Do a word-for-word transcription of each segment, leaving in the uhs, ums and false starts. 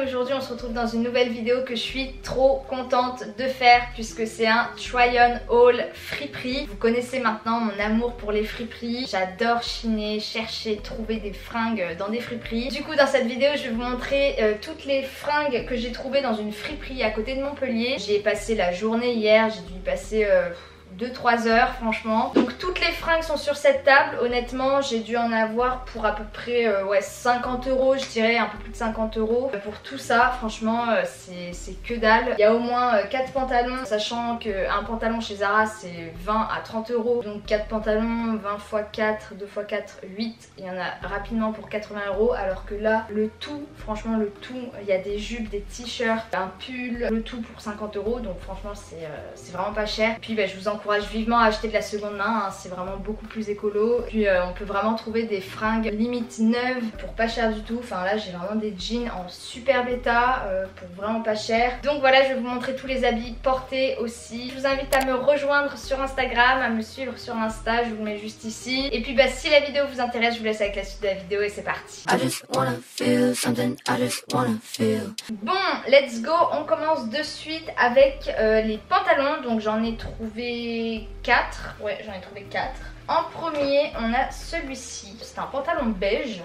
et aujourd'hui on se retrouve dans une nouvelle vidéo que je suis trop contente de faire puisque c'est un try on haul friperie. Vous connaissez maintenant mon amour pour les friperies, j'adore chiner, chercher, trouver des fringues dans des friperies. Du coup dans cette vidéo je vais vous montrer euh, toutes les fringues que j'ai trouvées dans une friperie à côté de Montpellier. J'ai passé la journée hier, j'ai dû y passer... Euh, deux trois heures franchement. Donc toutes les fringues sont sur cette table. Honnêtement j'ai dû en avoir pour à peu près euh, ouais, cinquante euros, je dirais un peu plus de cinquante euros. Pour tout ça franchement euh, c'est que dalle. Il y a au moins euh, quatre pantalons, sachant qu'un pantalon chez Zara c'est vingt à trente euros. Donc quatre pantalons, vingt fois quatre, deux fois quatre, huit. Il y en a rapidement pour quatre-vingts euros. Alors que là le tout, franchement le tout, il y a des jupes, des t-shirts, un pull, le tout pour cinquante euros. Donc franchement c'est euh, vraiment pas cher. Puis bah, je vous en encourage vivement à acheter de la seconde main, hein, c'est vraiment beaucoup plus écolo. Puis euh, on peut vraiment trouver des fringues limite neuves pour pas cher du tout. Enfin là j'ai vraiment des jeans en superbe état euh, pour vraiment pas cher. Donc voilà, je vais vous montrer tous les habits portés aussi. Je vous invite à me rejoindre sur Instagram, à me suivre sur Insta, je vous le mets juste ici. Et puis bah si la vidéo vous intéresse, je vous laisse avec la suite de la vidéo et c'est parti. Bon, let's go, on commence de suite avec euh, les pantalons. Donc j'en ai trouvé quatre, ouais j'en ai trouvé quatre. En premier on a celui-ci, c'est un pantalon beige,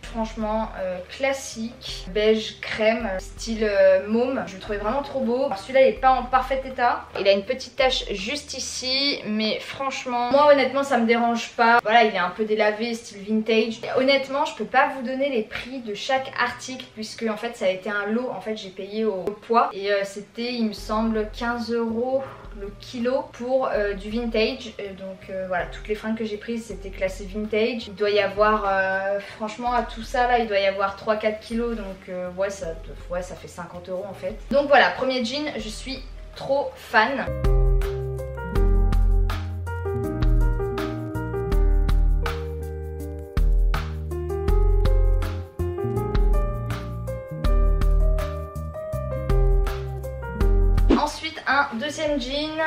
franchement euh, classique, beige crème, style euh, môme. Je le trouvais vraiment trop beau. Celui-là il est pas en parfait état, il a une petite tache juste ici, mais franchement moi honnêtement ça me dérange pas. Voilà, il est un peu délavé, style vintage. Et honnêtement je peux pas vous donner les prix de chaque article puisque en fait ça a été un lot. En fait j'ai payé au, au poids et euh, c'était il me semble quinze euros le kilo pour euh, du vintage. Et donc euh, voilà, toutes les fringues que j'ai prises c'était classé vintage. Il doit y avoir euh, franchement à tout Tout ça là il doit y avoir trois quatre kilos, donc euh, ouais, ça, ouais ça fait cinquante euros en fait. Donc voilà, premier jean, je suis trop fan. Ensuite un deuxième jean.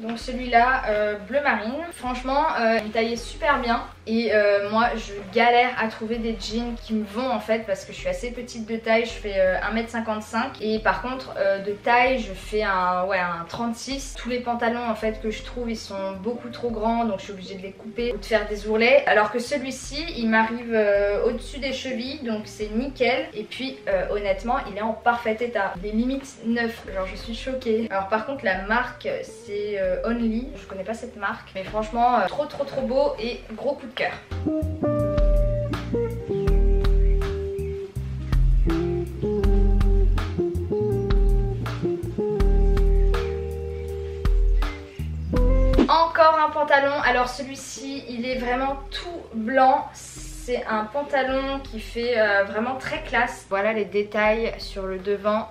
Donc celui-là, euh, bleu marine, franchement euh, il taillait super bien et euh, moi je galère à trouver des jeans qui me vont en fait parce que je suis assez petite de taille, je fais euh, un mètre cinquante-cinq et par contre euh, de taille je fais un, ouais, un trente-six. Tous les pantalons en fait que je trouve ils sont beaucoup trop grands donc je suis obligée de les couper ou de faire des ourlets, alors que celui-ci il m'arrive euh, au-dessus des chevilles donc c'est nickel. Et puis euh, honnêtement il est en parfait état, des limites neuf, genre je suis choquée. Alors par contre la marque c'est... Euh, Only, je connais pas cette marque, mais franchement euh, trop trop trop beau et gros coup de cœur. Encore un pantalon, alors celui-ci il est vraiment tout blanc. C'est un pantalon qui fait euh, vraiment très classe. Voilà les détails sur le devant.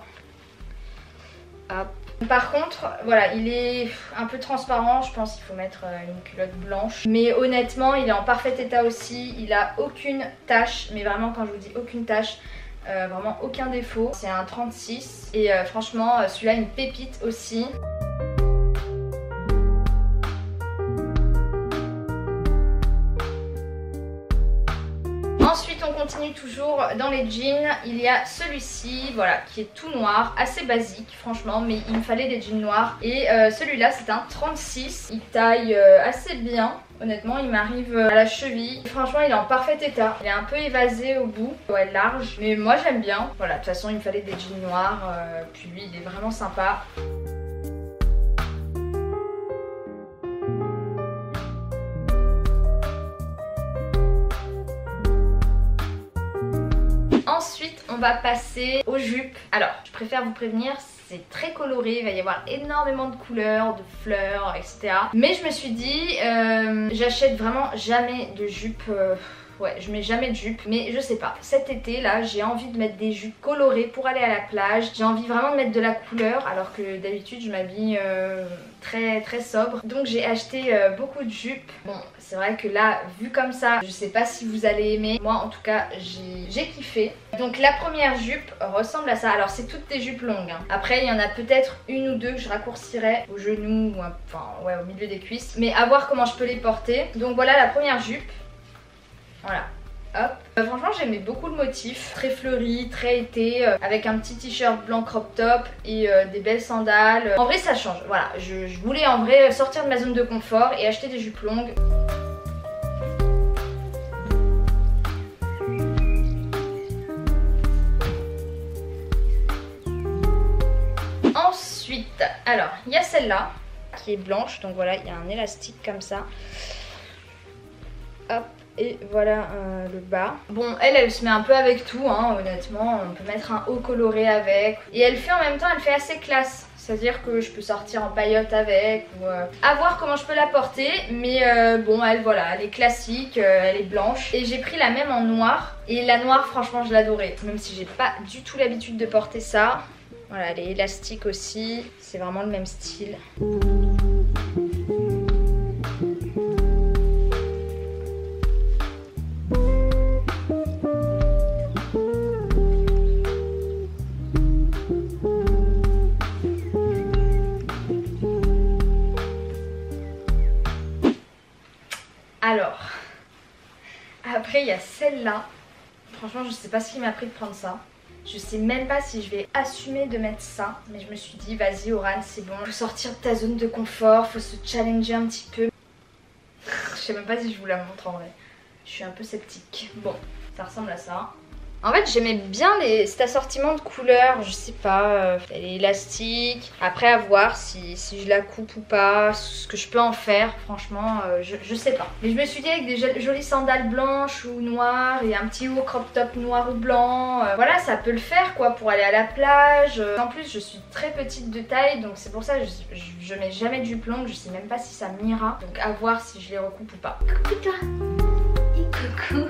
Hop. Par contre, voilà, il est un peu transparent, je pense qu'il faut mettre une culotte blanche. Mais honnêtement, il est en parfait état aussi, il a aucune tache, mais vraiment quand je vous dis aucune tache, euh, vraiment aucun défaut. C'est un trente-six et euh, franchement, celui-là une pépite aussi. Ensuite on continue toujours dans les jeans, il y a celui-ci, voilà, qui est tout noir, assez basique franchement, mais il me fallait des jeans noirs. Et euh, celui-là c'est un trente-six, il taille euh, assez bien, honnêtement il m'arrive à la cheville. Et franchement il est en parfait état, il est un peu évasé au bout, ouais large, mais moi j'aime bien. Voilà, de toute façon il me fallait des jeans noirs, euh, puis lui il est vraiment sympa. Ensuite, on va passer aux jupes. Alors, je préfère vous prévenir, c'est très coloré, il va y avoir énormément de couleurs, de fleurs, et cetera. Mais je me suis dit, euh, j'achète vraiment jamais de jupe... Euh... Ouais, je mets jamais de jupe, mais je sais pas. Cet été, là, j'ai envie de mettre des jupes colorées pour aller à la plage. J'ai envie vraiment de mettre de la couleur, alors que d'habitude, je m'habille euh, très très sobre. Donc j'ai acheté euh, beaucoup de jupes. Bon, c'est vrai que là, vu comme ça, je sais pas si vous allez aimer. Moi, en tout cas, j'ai kiffé. Donc la première jupe ressemble à ça. Alors c'est toutes des jupes longues, hein. Après, il y en a peut-être une ou deux que je raccourcirais au genou, ou un... enfin, ouais, au milieu des cuisses. Mais à voir comment je peux les porter. Donc voilà la première jupe. Voilà, Hop. Bah, franchement j'aimais beaucoup le motif, très fleuri, très été, euh, avec un petit t-shirt blanc crop top et euh, des belles sandales. En vrai ça change, voilà, je, je voulais en vrai sortir de ma zone de confort et acheter des jupes longues. Ensuite, alors il y a celle-là qui est blanche, donc voilà, il y a un élastique comme ça. Hop. Et voilà euh, le bas. Bon, elle, elle se met un peu avec tout, hein, honnêtement. On peut mettre un haut coloré avec. Et elle fait en même temps, elle fait assez classe. C'est-à-dire que je peux sortir en paillotte avec. Ou, euh, à voir comment je peux la porter. Mais euh, bon, elle, voilà, elle est classique, euh, elle est blanche. Et j'ai pris la même en noir. Et la noire, franchement, je l'adorais. Même si j'ai pas du tout l'habitude de porter ça. Voilà, elle est élastique aussi. C'est vraiment le même style. Alors, après il y a celle-là, franchement je sais pas ce qui m'a pris de prendre ça, je sais même pas si je vais assumer de mettre ça, mais je me suis dit vas-y Orane c'est bon, faut sortir de ta zone de confort, faut se challenger un petit peu. Je sais même pas si je vous la montre en vrai, je suis un peu sceptique. Bon, ça ressemble à ça. En fait j'aimais bien les... cet assortiment de couleurs, je sais pas, euh... elle est élastique, après à voir si... si je la coupe ou pas, ce que je peux en faire, franchement euh, je... je sais pas. Mais je me suis dit avec des jolies sandales blanches ou noires et un petit haut crop top noir ou blanc, euh... voilà ça peut le faire quoi pour aller à la plage. En plus je suis très petite de taille donc c'est pour ça que je... Je... je mets jamais de jupe longue, je sais même pas si ça m'ira, donc à voir si je les recoupe ou pas. Coucou toi et coucou.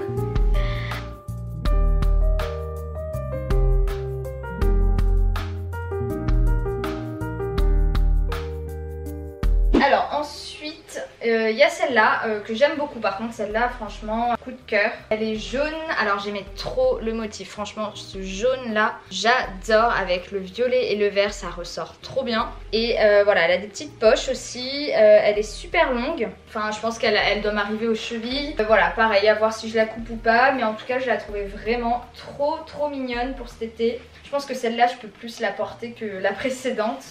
Alors ensuite, il euh, y a celle-là euh, que j'aime beaucoup par contre, celle-là franchement, coup de cœur. Elle est jaune, alors j'aimais trop le motif, franchement ce jaune-là, j'adore avec le violet et le vert, ça ressort trop bien. Et euh, voilà, elle a des petites poches aussi, euh, elle est super longue, enfin je pense qu'elle elle doit m'arriver aux chevilles. Euh, voilà, pareil, à voir si je la coupe ou pas, mais en tout cas je la trouvais vraiment trop trop mignonne pour cet été. Je pense que celle-là je peux plus la porter que la précédente.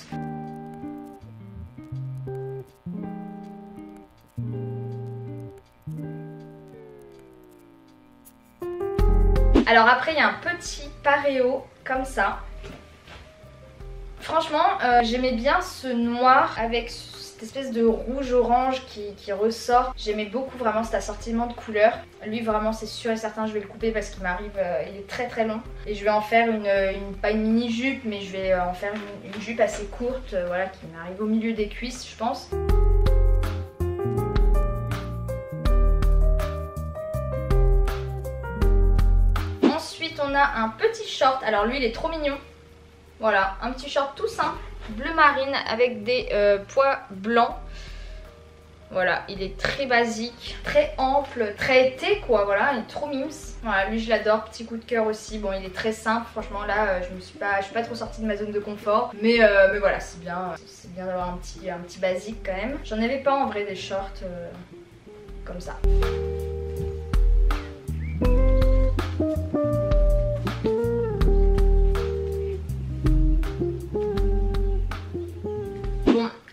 Alors après il y a un petit paréo comme ça. Franchement euh, j'aimais bien ce noir avec cette espèce de rouge orange qui, qui ressort. J'aimais beaucoup vraiment cet assortiment de couleurs. Lui vraiment c'est sûr et certain je vais le couper parce qu'il m'arrive, euh, il est très très long. Et je vais en faire une, une pas une mini jupe mais je vais en faire une, une jupe assez courte euh, voilà, qui m'arrive au milieu des cuisses je pense. On a un petit short, alors lui il est trop mignon, voilà un petit short tout simple bleu marine avec des euh, pois blancs, voilà il est très basique, très ample, très été quoi, voilà il est trop mims, voilà lui je l'adore, petit coup de cœur aussi. Bon il est très simple franchement là je me suis pas je suis pas trop sortie de ma zone de confort mais, euh, mais voilà c'est bien, c'est bien d'avoir un petit, un petit basique quand même, j'en avais pas en vrai des shorts euh, comme ça.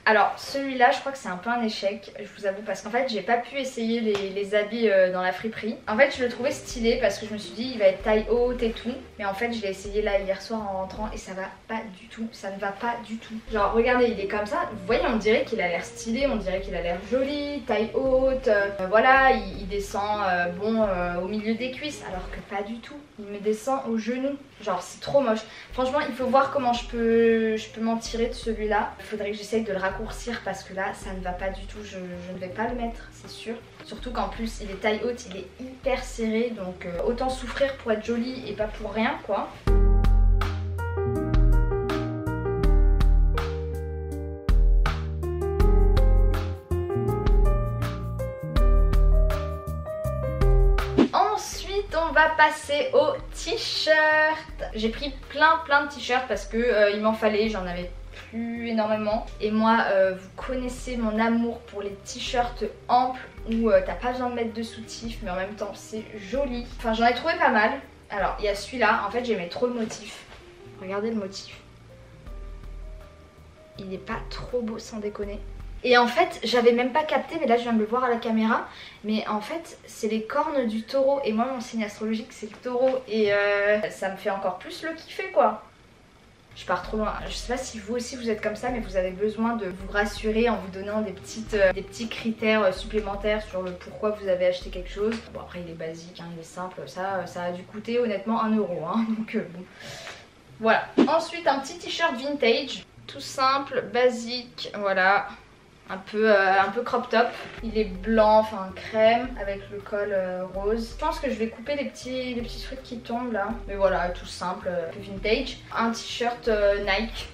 Alors celui-là je crois que c'est un peu un échec, je vous avoue, parce qu'en fait j'ai pas pu essayer les, les habits euh, dans la friperie. En fait je le trouvais stylé parce que je me suis dit il va être taille haute et tout. Mais en fait je l'ai essayé là hier soir en rentrant et ça va pas du tout, ça ne va pas du tout. Genre regardez il est comme ça, vous voyez on dirait qu'il a l'air stylé, on dirait qu'il a l'air joli, taille haute. Euh, voilà il, il descend euh, bon euh, au milieu des cuisses alors que pas du tout, il me descend au genou. Genre c'est trop moche. Franchement il faut voir comment je peux, je peux m'en tirer de celui-là. Il faudrait que j'essaye de le raccourcir. Parce que là ça ne va pas du tout, je, je ne vais pas le mettre c'est sûr, surtout qu'en plus il est taille haute, il est hyper serré donc euh, autant souffrir pour être joli et pas pour rien quoi. On va passer aux t-shirts. J'ai pris plein plein de t-shirts parce que euh, il m'en fallait, j'en avais plus énormément. Et moi, euh, vous connaissez mon amour pour les t-shirts amples où euh, t'as pas besoin de mettre de soutif, mais en même temps c'est joli. Enfin, j'en ai trouvé pas mal. Alors, il y a celui-là. En fait, j'aimais trop le motif. Regardez le motif. Il n'est pas trop beau, sans déconner. Et en fait, j'avais même pas capté, mais là je viens de le voir à la caméra, mais en fait c'est les cornes du taureau, et moi mon signe astrologique c'est le taureau, et euh, ça me fait encore plus le kiffer, quoi. Je pars trop loin, je sais pas si vous aussi vous êtes comme ça, mais vous avez besoin de vous rassurer en vous donnant des, petites, euh, des petits critères supplémentaires sur le pourquoi vous avez acheté quelque chose. Bon, après il est basique, hein, il est simple, ça, ça a dû coûter honnêtement un euro, hein, donc euh, bon, voilà. Ensuite, un petit t-shirt vintage, tout simple, basique, voilà. Un peu, euh, un peu crop top, il est blanc, enfin crème, avec le col euh, rose. Je pense que je vais couper les petits, les petits trucs qui tombent là. Mais voilà, tout simple, un peu vintage. Un t-shirt euh, Nike,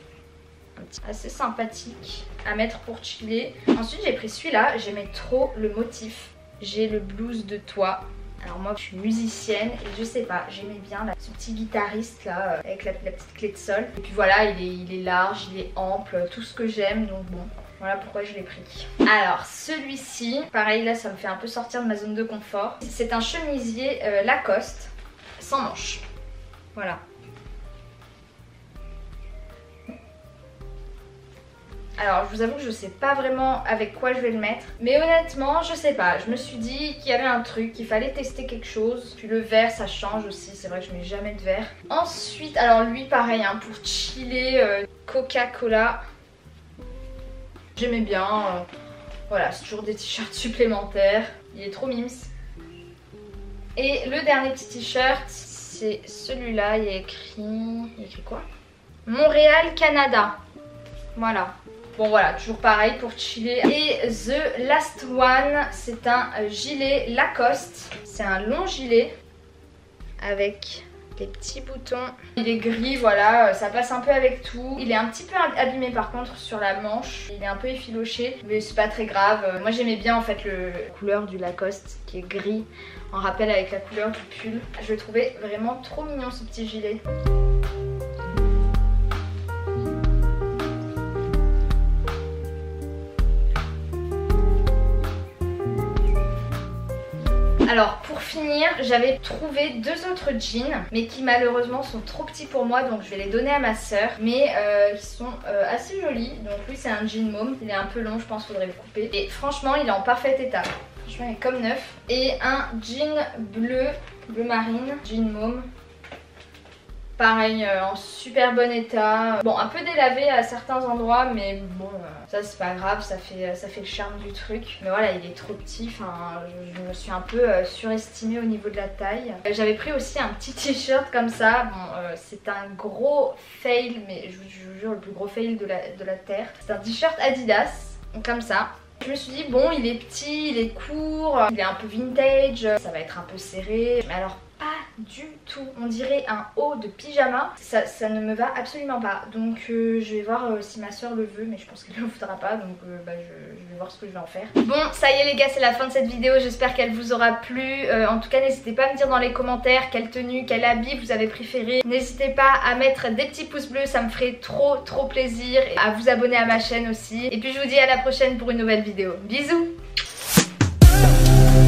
un petit, assez sympathique à mettre pour chiller. Ensuite j'ai pris celui-là, j'aimais trop le motif. J'ai le blues de toi. Alors moi je suis musicienne et je sais pas, j'aimais bien là, ce petit guitariste là, euh, avec la, la petite clé de sol. Et puis voilà, il est, il est large, il est ample, tout ce que j'aime, donc bon. Voilà pourquoi je l'ai pris. Alors celui-ci, pareil là ça me fait un peu sortir de ma zone de confort. C'est un chemisier euh, Lacoste sans manches. Voilà. Alors je vous avoue que je sais pas vraiment avec quoi je vais le mettre, mais honnêtement je sais pas, je me suis dit qu'il y avait un truc, qu'il fallait tester quelque chose. Puis le vert ça change aussi, c'est vrai que je mets jamais de vert. Ensuite, alors lui pareil hein, pour chiller, euh, Coca-Cola. J'aimais bien, euh, voilà, c'est toujours des t-shirts supplémentaires, il est trop mimes. Et le dernier petit t-shirt, c'est celui-là, il est écrit... Il est écrit quoi? Montréal, Canada. Voilà. Bon voilà, toujours pareil pour chiller. Et The Last One, c'est un gilet Lacoste. C'est un long gilet avec... des petits boutons. Il est gris, voilà, ça passe un peu avec tout. Il est un petit peu abîmé par contre sur la manche. Il est un peu effiloché, mais c'est pas très grave. Moi j'aimais bien en fait le... la couleur du Lacoste qui est gris, en rappel avec la couleur du pull. Je le trouvais vraiment trop mignon ce petit gilet. Alors pour finir, j'avais trouvé deux autres jeans, mais qui malheureusement sont trop petits pour moi, donc je vais les donner à ma sœur. Mais euh, ils sont euh, assez jolis, donc lui c'est un jean môme, il est un peu long, je pense qu'il faudrait le couper. Et franchement il est en parfait état, franchement il est comme neuf. Et un jean bleu, bleu marine, jean môme. Pareil, euh, en super bon état. Bon, un peu délavé à certains endroits, mais bon, euh, ça c'est pas grave, ça fait, ça fait le charme du truc. Mais voilà, il est trop petit, enfin, je, je me suis un peu euh, surestimée au niveau de la taille. Euh, J'avais pris aussi un petit t-shirt comme ça. Bon, euh, c'est un gros fail, mais je, je vous jure, le plus gros fail de la, de la terre. C'est un t-shirt Adidas, comme ça. Je me suis dit, bon, il est petit, il est court, il est un peu vintage, ça va être un peu serré. Mais alors, pas du tout, on dirait un haut de pyjama, ça, ça ne me va absolument pas, donc euh, je vais voir euh, si ma soeur le veut, mais je pense qu'elle ne le voudra pas, donc euh, bah, je, je vais voir ce que je vais en faire. Bon, ça y est les gars, c'est la fin de cette vidéo, j'espère qu'elle vous aura plu. Euh, en tout cas n'hésitez pas à me dire dans les commentaires quelle tenue, quel habit vous avez préféré. N'hésitez pas à mettre des petits pouces bleus, ça me ferait trop trop plaisir, et à vous abonner à ma chaîne aussi, et puis je vous dis à la prochaine pour une nouvelle vidéo. Bisous.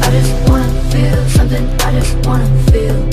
I just wanna feel something, I just wanna feel.